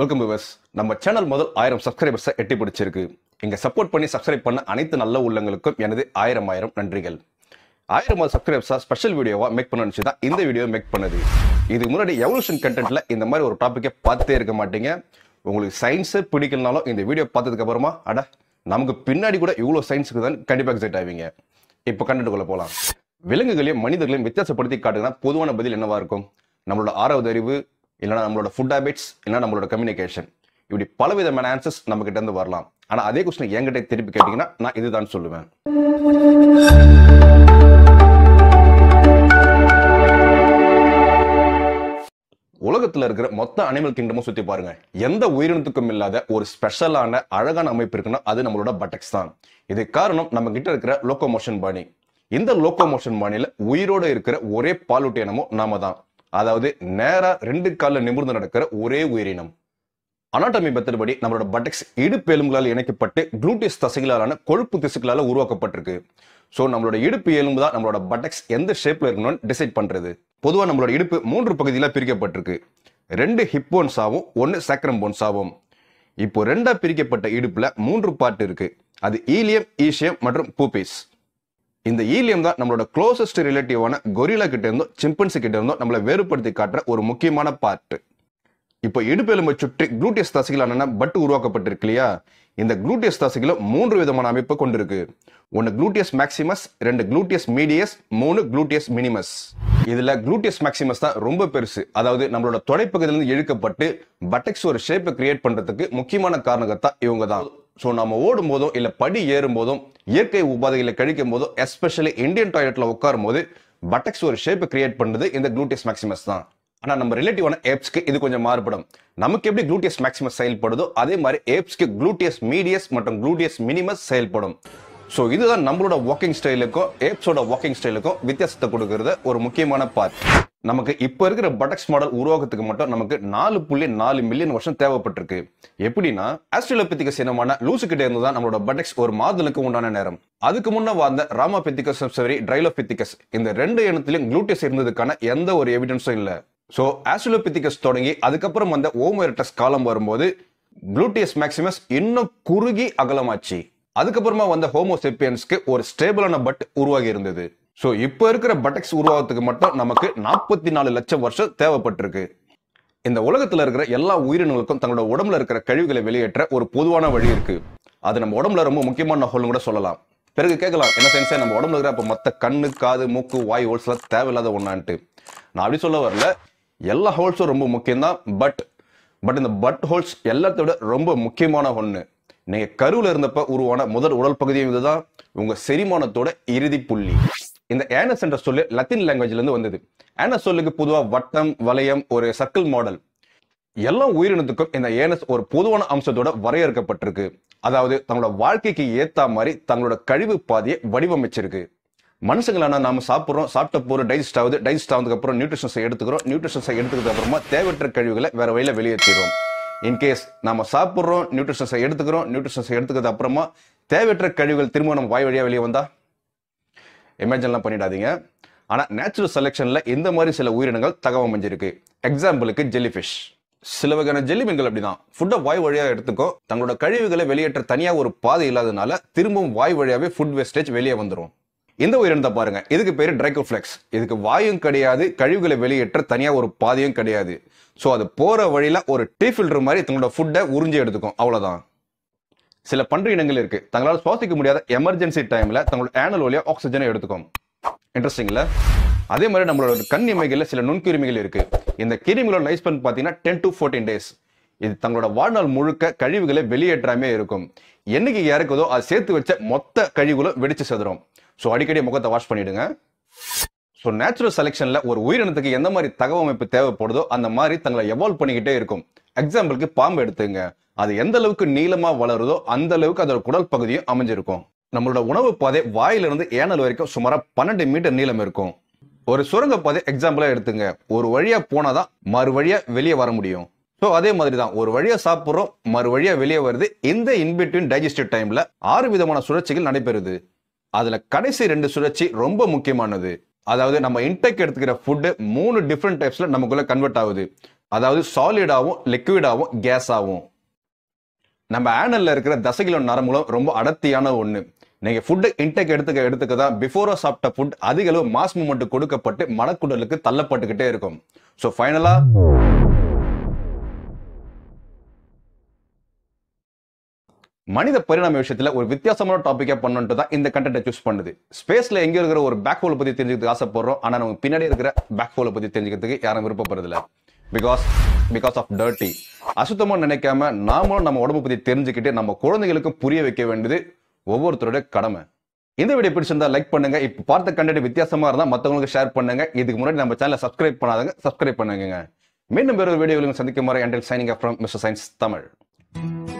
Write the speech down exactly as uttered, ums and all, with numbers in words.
Welcome viewers. நம்ம channel முதல் one thousand subscribers எட்டி பிடிச்சிருக்கு. இங்க சப்போர்ட் பண்ணி subscribe பண்ண அனைத்து நல்ல உள்ளங்களுக்கும் எனது ஆயிரம் ஆயிரம் நன்றிகள். one thousand subscribers ஸ்பெஷல் வீடியோவா மேக் பண்ணனும்னு தான் இந்த வீடியோ மேக் பண்ணது. இது முன்னாடி எவல்யூஷன் கண்டென்ட்ல இந்த மாதிரி ஒரு டாபிக்கே பார்த்தே இருக்க மாட்டீங்க. உங்களுக்கு சயின்ஸ் பிடிக்கலனாலும் இந்த வீடியோ பார்த்ததுக்கு அப்புறமா அட நமக்கு பின்னாடி கூட இவ்ளோ சயின்ஸ்க்கு தான் கண்டிப்பா எக்ஸைட் ஆவீங்க. இப்போ கண்டென்ட்க்குள்ள போலாம். விலங்குகளையும் மனிதர்களையும் வித்தியாசப்படுத்தி காட்டுனா பொதுவான பதில் என்னவா இருக்கும்? நம்மளோட ஆறாவது அறிவு இல்லனா நம்மளோட food habits இல்லனா நம்மளோட communication இப்படி பலவிதமான answers நமக்கு கிட்ட இருந்து வரலாம். ஆனா அதே क्वेश्चन என்கிட்ட திருப்பி கேட்டிங்கனா நான் இதுதான் சொல்லுவேன். உலகத்துல இருக்கிற மொத்த அனிமல் கிங்டமும் சுத்தி பாருங்க. எந்த உயிரினத்துக்கும் இல்லாத ஒரு ஸ்பெஷலான அழகான அமைப்பு இருக்குன்னா அது நம்மளோட பட்டக்ஸ் தான். இது காரணம் நம்ம கிட்ட இருக்கிற லோகோமோஷன் பாணி. இந்த லோகோமோஷன் பாணியில உயிரோட இருக்கிற ஒரே பாலூட்டினமும் நாம தான். அதாவது நேரா ரெண்டு கால்ல நிமிர்ந்து நடக்கிற ஒரே உயிரினம். அனாட்டமி பத்திரப்படி நம்மளோட பட்டக்ஸ் இடுப்பு எலும்புகளால் இணைக்கப்பட்டு குளூட்டியஸ் தசைகளாலான கொழுப்பு திசுக்களால உருவாக்கப்பட்டிருக்கு. ஸோ நம்மளோட இடுப்பு எலும்பு தான் நம்மளோட பட்டக்ஸ் எந்த ஷேப்ல இருக்கணும்னு டிசைட் பண்றது. பொதுவாக நம்மளோட இடுப்பு மூன்று பகுதியில பிரிக்கப்பட்டிருக்கு. ரெண்டு ஹிப் போன்ஸ் ஆகும், ஒன்று சக்ரம் போன்ஸ் ஆகும். இப்போ ரெண்டா பிரிக்கப்பட்ட இடுப்புல மூன்று பார்ட் இருக்கு. அது ஈலியம், ஈஷியம் மற்றும் பூபீஸ். இந்த ஈலியம் தான் நம்மளோட க்ளோசஸ்ட் ரிலேட்டிவான கொரிலா கிட்ட இருந்தோ சிம்பன்சி கிட்ட இருந்தோ நம்மளை வேறுபடுத்தி காட்டுற ஒரு முக்கியமான பார்ட். இப்போ இடுப்பெலும்பை சுற்றி குளூட்டியஸ் தசைகளான பட்டு உருவாக்கப்பட்டிருக்கு இல்லையா? இந்த குளூட்டியஸ் தசைகளும் மூன்று விதமான அமைப்பை கொண்டிருக்கு. ஒன்று குளூட்டியஸ் மேக்ஸிமஸ், ரெண்டு குளூட்டியஸ் மீடியஸ், மூணு குளூட்டியஸ் மினிமஸ். இதுல குளூட்டியஸ் மேக்ஸிமஸ் தான் ரொம்ப பெருசு. அதாவது நம்மளோட தொடைப்பகுதியிலிருந்து இழுக்கப்பட்டு பட்டக்ஸ் ஒரு ஷேப்பை கிரியேட் பண்றதுக்கு முக்கியமான காரணகத்தா இவங்க தான். ஸோ நம்ம ஓடும் போதும் இல்லை படி ஏறும் போதும் இயற்கை உபாதைகளை கழிக்கும் போதும் எஸ்பெஷலி இந்தியன் டாய்லெட்டில் உட்காரும் போது பட்டக்ஸ் ஒரு ஷேப்பை கிரியேட் பண்ணுறது இந்த குளூட்டியஸ் மேக்ஸிமஸ் தான். ஆனால் நம்ம ரிலேட்டிவான ஏப்ஸ்க்கு இது கொஞ்சம் மாறுபடும். நமக்கு எப்படி குளூட்டியஸ் மேக்ஸிமஸ் செயல்படுதோ அதே மாதிரி ஏப்ஸ்க்கு குளூட்டியஸ் மீடியஸ் மற்றும் குளூட்டியஸ் மினிமஸ் செயல்படும். ஸோ இதுதான் நம்மளோட வாக்கிங் ஸ்டைலுக்கும் ஏப்ஸோட வாக்கிங் ஸ்டைலுக்கும் வித்தியாசத்தை கொடுக்கறது ஒரு முக்கியமான பார்ட். நமக்கு இப்போ இருக்கிற பட்டக்ஸ் மாடல் உருவாக்கத்துக்கு மட்டும் நமக்கு நாலு புள்ளி நாலு மில்லியன் வருஷம் தேவைப்பட்டிருக்கு. எப்படின்னா ஆஸ்ட்ரலோபித்திகஸ் இனமான லூசுக்கிட்டே இருந்து தான் நம்மளோட பட்டக்ஸ் ஒரு மாதலுக்கு உண்டான நேரம். அதுக்கு முன்னே வாழ்ந்த ராமாபித்திகஸ் சரி ட்ரைலோபித்திகஸ் இந்த ரெண்டு இனத்திலும் குளூட்டியஸ் இருந்ததுக்கான எந்த ஒரு எவிடன்ஸும் இல்லை. ஸோ ஆஸ்ட்ரலோபித்திகஸ் தொடங்கி அதுக்கப்புறம் அந்த ஹோமோ எரெக்டஸ் காலம் வரும்போது குளூட்டியஸ் மேக்ஸிமஸ் இன்னும் குறுகி அகலமாச்சு. அதுக்கப்புறமா வந்த ஹோமோ சேப்பியன்ஸ்க்கு ஒரு ஸ்டேபிளான பட் உருவாகி இருந்தது. ஸோ இப்போ இருக்கிற பட்டக்ஸ் உருவாகிறதுக்கு மட்டும் நமக்கு நாற்பத்தி நாலு லட்சம் வருஷம் தேவைப்பட்டிருக்கு. இந்த உலகத்துல இருக்கிற எல்லா உயிரினங்களுக்கும் தங்களோட உடம்புல இருக்கிற கழிவுகளை வெளியேற்ற ஒரு பொதுவான வழி இருக்கு. அது நம்ம உடம்புல ரொம்ப முக்கியமான ஹோல்னு கூட சொல்லலாம். பிறகு கேட்கலாம் என்ன சயின்ஸே நம்ம உடம்புல இருக்கிற அப்போ மொத்த கண்ணு, காது, மூக்கு, வாய் ஹோல்ஸ் எல்லாம் தேவையில்லாத ஒன்னான்ட்டு. நான் அப்படி சொல்ல வரல. எல்லா ஹோல்ஸும் ரொம்ப முக்கியம்தான். பட் பட் இந்த பட் ஹோல்ஸ் எல்லாத்தோட ரொம்ப முக்கியமான ஒன்று. நீங்க கருவில் இருந்தப்ப உருவான முதல் உடல் பகுதியும் இதுதான், உங்க செரிமானத்தோட இறுதி புள்ளி. இந்த ஆனஸ் என்ற சொல்லு லத்தீன் லாங்குவேஜ்ல இருந்து வந்தது. ஆனஸ் சொல்லுக்கு பொதுவா வட்டம், வளையம், ஒரு சர்க்கிள் மாடல். எல்லா உயிரினத்துக்கும் இந்த ஏனஸ் ஒரு பொதுவான அம்சத்தோட வரையறுக்கப்பட்டிருக்கு. அதாவது தங்களோட வாழ்க்கைக்கு ஏத்தா மாதிரி தங்களோட கழிவு பாதையை வடிவமைச்சிருக்கு. மனுஷங்களான நாம சாப்பிட்றோம், சாப்பிட்ட போற டைஜஸ்ட் ஆகுது, டைஜஸ்ட் ஆனதுக்கு அப்புறம் நியூட்ரிஷன்ஸை எடுத்துக்கிறோம், நியூட்ரிஷன்ஸை எடுத்துக்கிட்ட அப்புறமா தேவையற்ற கழிவுகளை வேற வழியில வெளியேற்றிடுறோம். இன்கேஸ் நம்ம சாப்பிட்றோம், நியூட்ரிஷன்ஸை எடுத்துக்கிறோம், நியூட்ரிஷன்ஸை எடுத்துக்கிறது அப்புறமா தேவையற்ற கழிவுகள் திரும்ப நம்ம வாய் வழியாக வெளியே வந்தால் இமேஜின்லாம் பண்ணிடாதீங்க. ஆனால் நேச்சுரல் செலெக்ஷனில் இந்த மாதிரி சில உயிரினங்கள் தகவமைஞ்சிருக்கு. எக்ஸாம்பிளுக்கு ஜெல்லிஃபிஷ். சில வகையான ஜெல்லிமீன்கள் அப்படி தான் ஃபுட்டை வாய் வழியாக எடுத்துக்கோ, தங்களோட கழிவுகளை வெளியேற்ற தனியாக ஒரு பாதை இல்லாதனால திரும்பவும் வாய் வழியாகவே ஃபுட் வேஸ்டேஜ் வெளியே வந்துடும். இந்த உயிரினத்தை பாருங்க, இதுக்கு பேர் ட்ரைகோஃப்ளெக்ஸ். இதுக்கு வாயும் கிடையாது, கழிவுகளை வெளியேற்ற தனியாக ஒரு பாதையும் கிடையாது. ஸோ அது போகிற வழியில் ஒரு டீ ஃபில்டர் மாதிரி தங்களோட ஃபுட்டை உறிஞ்சி எடுத்துக்கும், அவ்வளோதான். சில பன்றி இனங்கள் இருக்கு, தங்களால் சுவாசிக்க முடியாத எமர்ஜென்சி டைமில் தங்களோட ஆனல் வழியாக ஆக்சிஜனை எடுத்துக்கும். இன்ட்ரெஸ்டிங்ல அதே மாதிரி நம்மளோட கண் இமைகளில் சில நுண்கிருமிகள் இருக்கு. இந்த கிருமிகளோட லைஃப் ஸ்பேன் பார்த்தீங்கன்னா டென் டு ஃபோர்டீன் டேஸ். இது தங்களோட வாழ்நாள் முழுக்க கழிவுகளை வெளியேற்றாமே இருக்கும். என்னைக்கு இறக்குதோ அது சேர்த்து வச்ச மொத்த கழிவுகளும் வெடிச்சு செதுறோம். ஸோ அடிக்கடி முகத்தை வாஷ் பண்ணிடுங்க. ஸோ நேச்சுரல் செலெக்ஷன்ல ஒரு உயிரினத்துக்கு எந்த மாதிரி தகவமைப்பு தேவைப்படுதோ அந்த மாதிரி தங்களை எவால்வ் பண்ணிக்கிட்டே இருக்கும். எக்ஸாம்பிளுக்கு பாம்பு எடுத்துங்க, அது எந்த அளவுக்கு நீளமா வளருதோ அந்த அளவுக்கு அதோட குடல் பகுதியும் அமைஞ்சிருக்கும். நம்மளோட உணவு பாதை வாயிலிருந்து ஏனல் வரைக்கும் சுமாரா பன்னெண்டு மீட்டர் நீளம் இருக்கும். ஒரு சுரங்க பாதை எக்ஸாம்பிளா எடுத்துங்க, ஒரு வழியா போனாதான் மறு வழியா வெளியே வர முடியும். ஸோ அதே மாதிரி தான் ஒரு வழியா சாப்பிட்றோம், மறு வழியா வெளியே வருது. இந்த இன்பிட்வீன் டைஜஸ்டிவ் டைம்ல ஆறு விதமான சுழற்சிகள் நடைபெறுது. அதுல கடைசி ரெண்டு சுழற்சி ரொம்ப முக்கியமானது. அதாவது நம்ம இன்டேக் எடுத்துக்கிற ஃபுட்டு மூணு டிஃப்ரெண்ட் டைப்ஸ்ல நமக்குள்ள கன்வெர்ட் ஆகுது. அதாவது சாலிடாவும் லிக்விடாவும் கேஸ் ஆகும். நம்ம ஆனல்ல இருக்கிற தசகிலோ நரம்புகளும் ரொம்ப அடர்த்தியான ஒன்று. நீங்க ஃபுட் இன்டேக் எடுத்துக்க எடுத்துக்க தான் பிஃபோரா சாப்பிட்ட ஃபுட் அதிக அளவு மாஸ் மூமெண்ட் கொடுக்கப்பட்டு மலக்குடலுக்கு தள்ளப்பட்டுக்கிட்டே இருக்கும். ஸோ ஃபைனலா மனித பரிணாம விஷயத்துல ஒரு வித்தியாசமான டாபிக்கா பண்ணணும்ட்டு தான் இந்த கண்டென்ட்டை சூஸ் பண்ணுது. ஸ்பேஸ்ல எங்க இருக்கிற ஒரு பேக் ஹோலை பத்தி தெரிஞ்சுக்கிறதுக்கு ஆசைப்படுறோம், ஆனா நமக்கு பின்னாடி இருக்கிற பேக் ஹோலை பத்தி தெரிஞ்சுக்கிறதுக்கு யாரும் விருப்பப்படுறது இல்லை. பிகாஸ் பிகாஸ் ஆஃப் டர்ட்டி அசுத்தமா நினைக்காம நாமளும் நம்ம உடம்பு பத்தி தெரிஞ்சுக்கிட்டு நம்ம குழந்தைகளுக்கும் புரிய வைக்க வேண்டியது ஒவ்வொருத்தருடைய கடமை. இந்த வீடியோ பிடிச்சிருந்தா லைக் பண்ணுங்க. இப்ப பார்த்த கண்டென்ட் வித்தியாசமா இருந்தா மற்றவங்களுக்கு ஷேர் பண்ணுங்க. இதுக்கு முன்னாடி நம்ம சேனலை சப்ஸ்கிரைப் பண்ணாதவங்க சப்ஸ்கிரைப் பண்ணுங்க. மீண்டும் வேறு வீடியோவிலும் சந்திக்கும் வரை, until signing off from mister science Tamil.